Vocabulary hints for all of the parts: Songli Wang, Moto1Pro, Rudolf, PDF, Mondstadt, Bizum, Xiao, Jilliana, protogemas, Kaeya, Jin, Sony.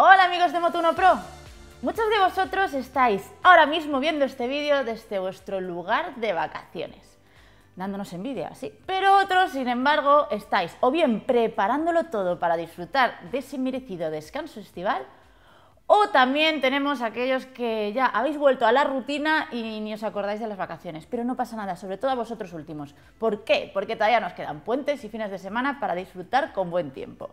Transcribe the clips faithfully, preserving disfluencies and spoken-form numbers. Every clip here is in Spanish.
Hola amigos de Moto uno Pro, muchos de vosotros estáis ahora mismo viendo este vídeo desde vuestro lugar de vacaciones, dándonos envidia, sí, pero otros, sin embargo, estáis o bien preparándolo todo para disfrutar de ese merecido descanso estival, o también tenemos aquellos que ya habéis vuelto a la rutina y ni os acordáis de las vacaciones, pero no pasa nada, sobre todo a vosotros últimos. ¿Por qué? Porque todavía nos quedan puentes y fines de semana para disfrutar con buen tiempo.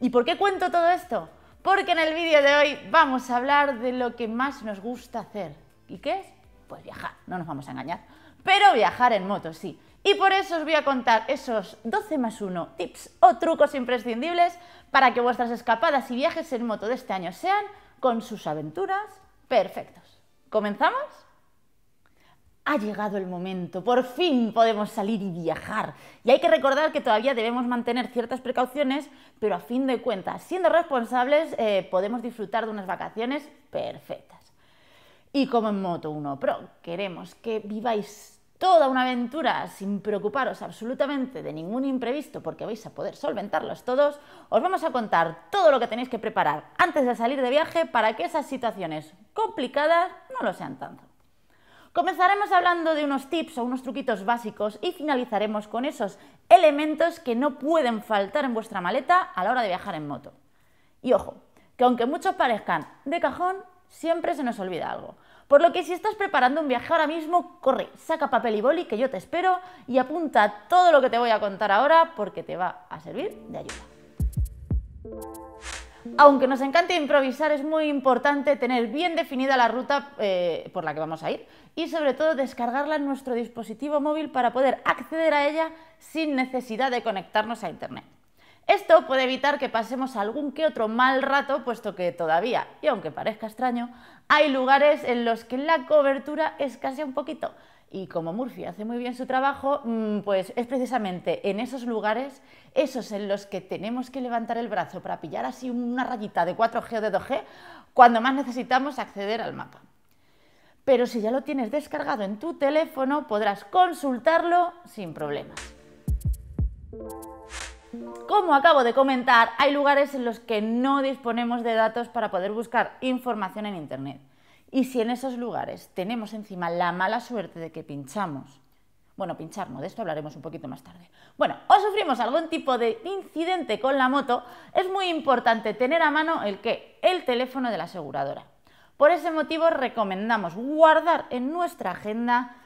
¿Y por qué cuento todo esto? Porque en el vídeo de hoy vamos a hablar de lo que más nos gusta hacer. ¿Y qué es? Pues viajar, no nos vamos a engañar. Pero viajar en moto, sí. Y por eso os voy a contar esos doce más uno tips o trucos imprescindibles para que vuestras escapadas y viajes en moto de este año sean, con sus aventuras, perfectos. ¿Comenzamos? Ha llegado el momento, por fin podemos salir y viajar. Y hay que recordar que todavía debemos mantener ciertas precauciones, pero a fin de cuentas, siendo responsables, eh, podemos disfrutar de unas vacaciones perfectas. Y como en Moto uno Pro queremos que viváis toda una aventura sin preocuparos absolutamente de ningún imprevisto, porque vais a poder solventarlos todos, os vamos a contar todo lo que tenéis que preparar antes de salir de viaje para que esas situaciones complicadas no lo sean tanto. Comenzaremos hablando de unos tips o unos truquitos básicos y finalizaremos con esos elementos que no pueden faltar en vuestra maleta a la hora de viajar en moto. Y ojo, que aunque muchos parezcan de cajón, siempre se nos olvida algo. Por lo que si estás preparando un viaje ahora mismo, corre, saca papel y boli que yo te espero y apunta todo lo que te voy a contar ahora porque te va a servir de ayuda. Aunque nos encante improvisar, es muy importante tener bien definida la ruta eh, por la que vamos a ir y sobre todo descargarla en nuestro dispositivo móvil para poder acceder a ella sin necesidad de conectarnos a internet. Esto puede evitar que pasemos algún que otro mal rato, puesto que todavía, y aunque parezca extraño, hay lugares en los que la cobertura escasea un poquito. Y como Murphy hace muy bien su trabajo, pues es precisamente en esos lugares, esos en los que tenemos que levantar el brazo para pillar así una rayita de cuatro G o de dos G, cuando más necesitamos acceder al mapa. Pero si ya lo tienes descargado en tu teléfono, podrás consultarlo sin problemas. Como acabo de comentar, hay lugares en los que no disponemos de datos para poder buscar información en internet. Y si en esos lugares tenemos encima la mala suerte de que pinchamos, bueno, pinchar no, de esto hablaremos un poquito más tarde, bueno, o sufrimos algún tipo de incidente con la moto, es muy importante tener a mano el qué, el teléfono de la aseguradora. Por ese motivo recomendamos guardar en nuestra agenda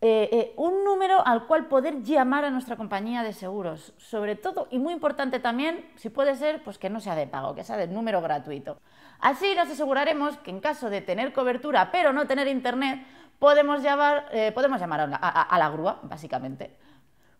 eh, eh, un número al cual poder llamar a nuestra compañía de seguros, sobre todo, y muy importante también, si puede ser, pues que no sea de pago, que sea de número gratuito. Así nos aseguraremos que en caso de tener cobertura pero no tener internet, podemos llamar, eh, podemos llamar a, a, a la grúa, básicamente.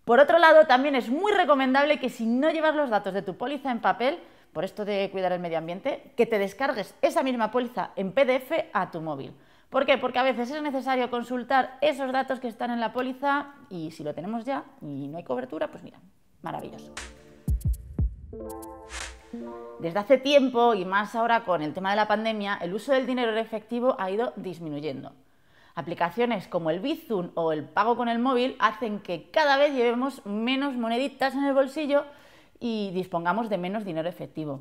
Por otro lado, también es muy recomendable que si no llevas los datos de tu póliza en papel, por esto de cuidar el medio ambiente, que te descargues esa misma póliza en P D F a tu móvil. ¿Por qué? Porque a veces es necesario consultar esos datos que están en la póliza y si lo tenemos ya y no hay cobertura, pues mira, maravilloso. Desde hace tiempo, y más ahora con el tema de la pandemia, el uso del dinero en efectivo ha ido disminuyendo. Aplicaciones como el Bizum o el pago con el móvil hacen que cada vez llevemos menos moneditas en el bolsillo y dispongamos de menos dinero efectivo.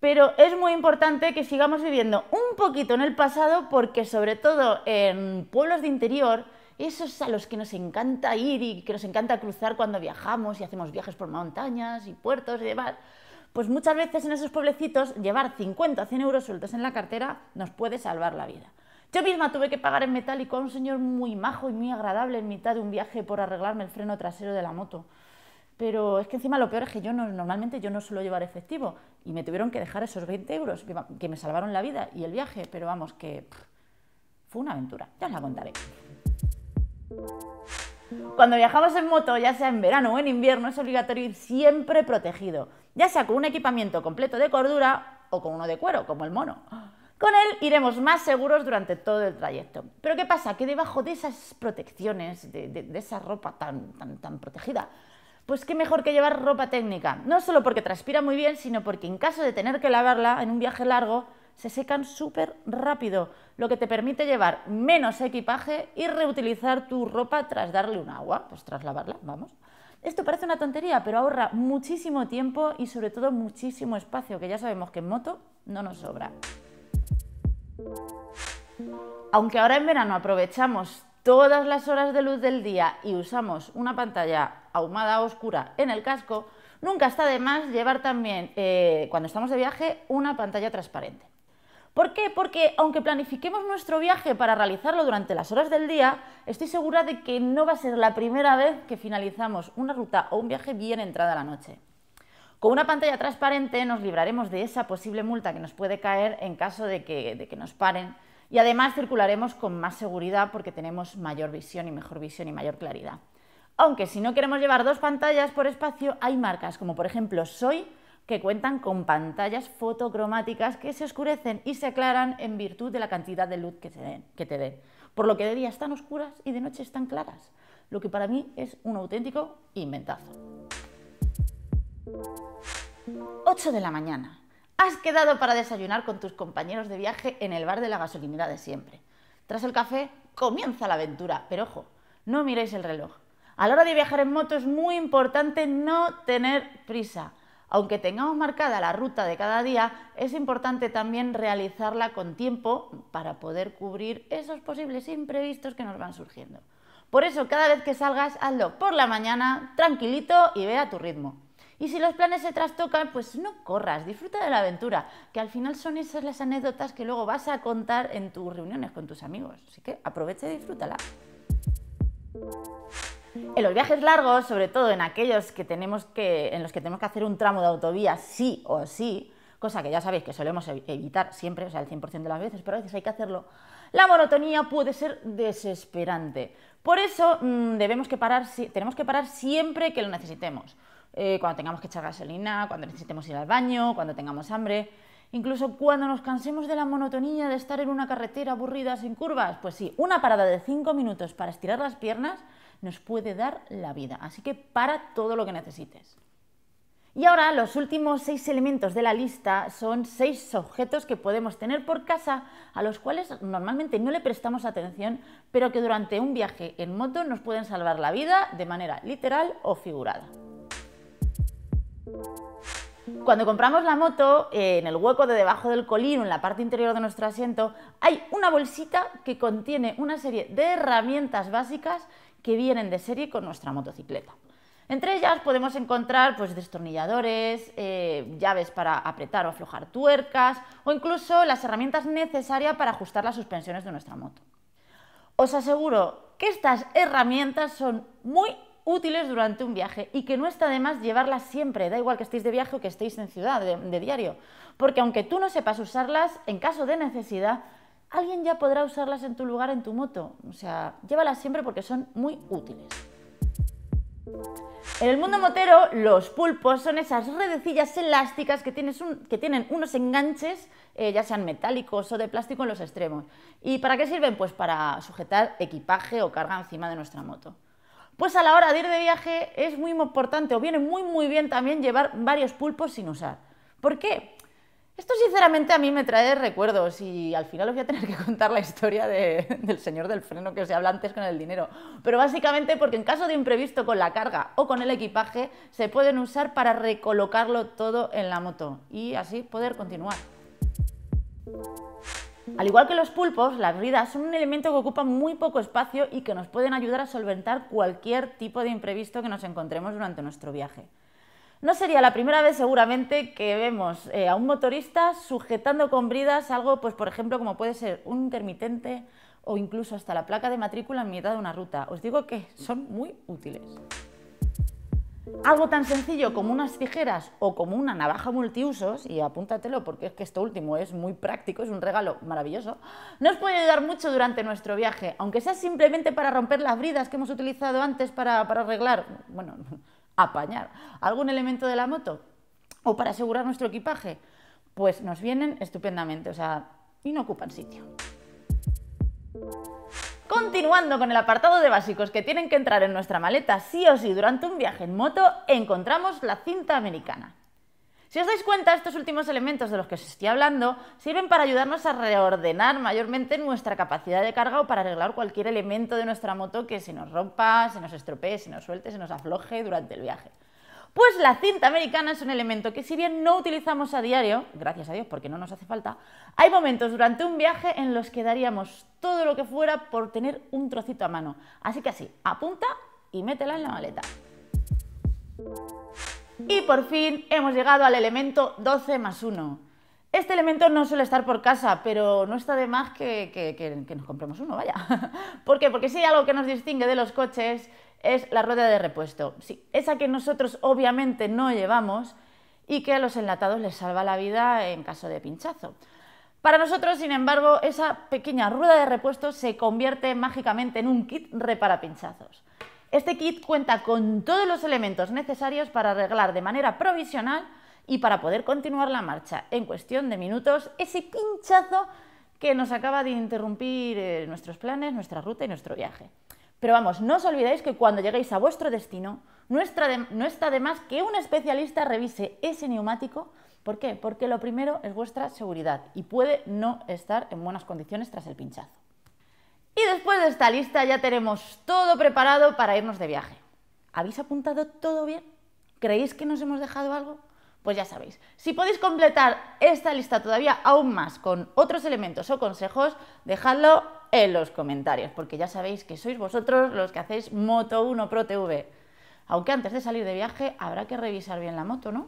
Pero es muy importante que sigamos viviendo un poquito en el pasado porque, sobre todo en pueblos de interior, esos a los que nos encanta ir y que nos encanta cruzar cuando viajamos y hacemos viajes por montañas y puertos y demás, pues muchas veces en esos pueblecitos llevar cincuenta o cien euros sueltos en la cartera nos puede salvar la vida. Yo misma tuve que pagar en metálico a un señor muy majo y muy agradable en mitad de un viaje por arreglarme el freno trasero de la moto. Pero es que encima lo peor es que yo no, normalmente yo no suelo llevar efectivo y me tuvieron que dejar esos veinte euros que me salvaron la vida y el viaje, pero vamos que pff, fue una aventura, ya os la contaré. Cuando viajamos en moto, ya sea en verano o en invierno, es obligatorio ir siempre protegido, ya sea con un equipamiento completo de cordura o con uno de cuero, como el mono. Con él iremos más seguros durante todo el trayecto. Pero ¿qué pasa? Que debajo de esas protecciones, de, de, de esa ropa tan, tan, tan protegida, pues qué mejor que llevar ropa técnica, no solo porque transpira muy bien, sino porque en caso de tener que lavarla en un viaje largo, se secan súper rápido, lo que te permite llevar menos equipaje y reutilizar tu ropa tras darle un agua, pues tras lavarla, vamos. Esto parece una tontería, pero ahorra muchísimo tiempo y sobre todo muchísimo espacio, que ya sabemos que en moto no nos sobra. Aunque ahora en verano aprovechamos todas las horas de luz del día y usamos una pantalla ahumada oscura en el casco, nunca está de más llevar también, eh, cuando estamos de viaje, una pantalla transparente. ¿Por qué? Porque aunque planifiquemos nuestro viaje para realizarlo durante las horas del día, estoy segura de que no va a ser la primera vez que finalizamos una ruta o un viaje bien entrada la noche. Con una pantalla transparente nos libraremos de esa posible multa que nos puede caer en caso de que, de que nos paren, y además circularemos con más seguridad porque tenemos mayor visión y mejor visión y mayor claridad. Aunque si no queremos llevar dos pantallas por espacio, hay marcas como por ejemplo Sony que cuentan con pantallas fotocromáticas que se oscurecen y se aclaran en virtud de la cantidad de luz que te den, que te den. Por lo que de día están oscuras y de noche están claras, lo que para mí es un auténtico inventazo. ocho de la mañana. Has quedado para desayunar con tus compañeros de viaje en el bar de la gasolinera de siempre. Tras el café comienza la aventura, pero ojo, no miréis el reloj. A la hora de viajar en moto es muy importante no tener prisa. Aunque tengamos marcada la ruta de cada día, es importante también realizarla con tiempo para poder cubrir esos posibles imprevistos que nos van surgiendo. Por eso, cada vez que salgas, hazlo por la mañana, tranquilito y ve a tu ritmo. Y si los planes se trastocan, pues no corras, disfruta de la aventura, que al final son esas las anécdotas que luego vas a contar en tus reuniones con tus amigos. Así que aprovecha y disfrútala. En los viajes largos, sobre todo en aquellos que tenemos que, en los que tenemos que hacer un tramo de autovía sí o sí, cosa que ya sabéis que solemos evitar siempre, o sea, el cien por cien de las veces, pero a veces hay que hacerlo, la monotonía puede ser desesperante. Por eso mmm, debemos que parar, tenemos que parar siempre que lo necesitemos. Eh, cuando tengamos que echar gasolina, cuando necesitemos ir al baño, cuando tengamos hambre. Incluso cuando nos cansemos de la monotonía de estar en una carretera aburrida sin curvas, pues sí, una parada de cinco minutos para estirar las piernas nos puede dar la vida, así que para todo lo que necesites. Y ahora los últimos seis elementos de la lista son seis objetos que podemos tener por casa a los cuales normalmente no le prestamos atención, pero que durante un viaje en moto nos pueden salvar la vida de manera literal o figurada. Cuando compramos la moto, en el hueco de debajo del colín o en la parte interior de nuestro asiento, hay una bolsita que contiene una serie de herramientas básicas que vienen de serie con nuestra motocicleta. Entre ellas podemos encontrar pues, destornilladores, eh, llaves para apretar o aflojar tuercas o incluso las herramientas necesarias para ajustar las suspensiones de nuestra moto. Os aseguro que estas herramientas son muy útiles durante un viaje y que no está de más llevarlas siempre, da igual que estéis de viaje o que estéis en ciudad de, de diario, porque aunque tú no sepas usarlas, en caso de necesidad, alguien ya podrá usarlas en tu lugar, en tu moto. O sea, llévalas siempre porque son muy útiles. En el mundo motero, los pulpos son esas redecillas elásticas que, tienes un, que tienen unos enganches, eh, ya sean metálicos o de plástico, en los extremos. ¿Y para qué sirven? Pues para sujetar equipaje o carga encima de nuestra moto. Pues a la hora de ir de viaje es muy importante, o viene muy muy bien también, llevar varios pulpos sin usar. ¿Por qué? Esto sinceramente a mí me trae recuerdos y al final os voy a tener que contar la historia de, del señor del freno que os he hablado antes con el dinero. Pero básicamente porque en caso de imprevisto con la carga o con el equipaje se pueden usar para recolocarlo todo en la moto y así poder continuar. Al igual que los pulpos, las bridas son un elemento que ocupa muy poco espacio y que nos pueden ayudar a solventar cualquier tipo de imprevisto que nos encontremos durante nuestro viaje. No sería la primera vez seguramente que vemos eh, a un motorista sujetando con bridas algo, pues por ejemplo, como puede ser un intermitente o incluso hasta la placa de matrícula en mitad de una ruta. Os digo que son muy útiles. Algo tan sencillo como unas tijeras o como una navaja multiusos, y apúntatelo porque es que esto último es muy práctico, es un regalo maravilloso, nos puede ayudar mucho durante nuestro viaje, aunque sea simplemente para romper las bridas que hemos utilizado antes para, para arreglar, bueno, apañar algún elemento de la moto o para asegurar nuestro equipaje, pues nos vienen estupendamente, o sea, y no ocupan sitio. Continuando con el apartado de básicos que tienen que entrar en nuestra maleta sí o sí durante un viaje en moto, encontramos la cinta americana. Si os dais cuenta, estos últimos elementos de los que os estoy hablando sirven para ayudarnos a reordenar mayormente nuestra capacidad de carga o para arreglar cualquier elemento de nuestra moto que se nos rompa, se nos estropee, se nos suelte, se nos afloje durante el viaje. Pues la cinta americana es un elemento que, si bien no utilizamos a diario, gracias a Dios porque no nos hace falta, hay momentos durante un viaje en los que daríamos todo lo que fuera por tener un trocito a mano. Así que así, apunta y métela en la maleta. Y por fin hemos llegado al elemento doce más uno. Este elemento no suele estar por casa, pero no está de más que, que, que, que nos compremos uno, vaya. ¿Por qué? Porque si hay algo que nos distingue de los coches es la rueda de repuesto. Sí, esa que nosotros obviamente no llevamos y que a los enlatados les salva la vida en caso de pinchazo. Para nosotros, sin embargo, esa pequeña rueda de repuesto se convierte mágicamente en un kit reparapinchazos. Este kit cuenta con todos los elementos necesarios para arreglar de manera provisional y para poder continuar la marcha en cuestión de minutos ese pinchazo que nos acaba de interrumpir nuestros planes, nuestra ruta y nuestro viaje. Pero vamos, no os olvidéis que cuando lleguéis a vuestro destino, no está de más que un especialista revise ese neumático. ¿Por qué? Porque lo primero es vuestra seguridad y puede no estar en buenas condiciones tras el pinchazo. Y después de esta lista ya tenemos todo preparado para irnos de viaje. ¿Habéis apuntado todo bien? ¿Creéis que nos hemos dejado algo? Pues ya sabéis, si podéis completar esta lista todavía aún más con otros elementos o consejos, dejadlo en los comentarios, porque ya sabéis que sois vosotros los que hacéis Moto uno Pro T V. Aunque antes de salir de viaje habrá que revisar bien la moto, ¿no?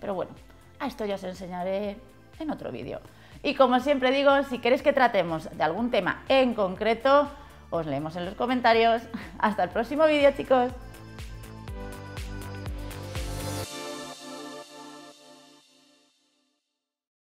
Pero bueno, a esto ya os enseñaré en otro vídeo. Y como siempre digo, si queréis que tratemos de algún tema en concreto, os leemos en los comentarios. Hasta el próximo vídeo, chicos.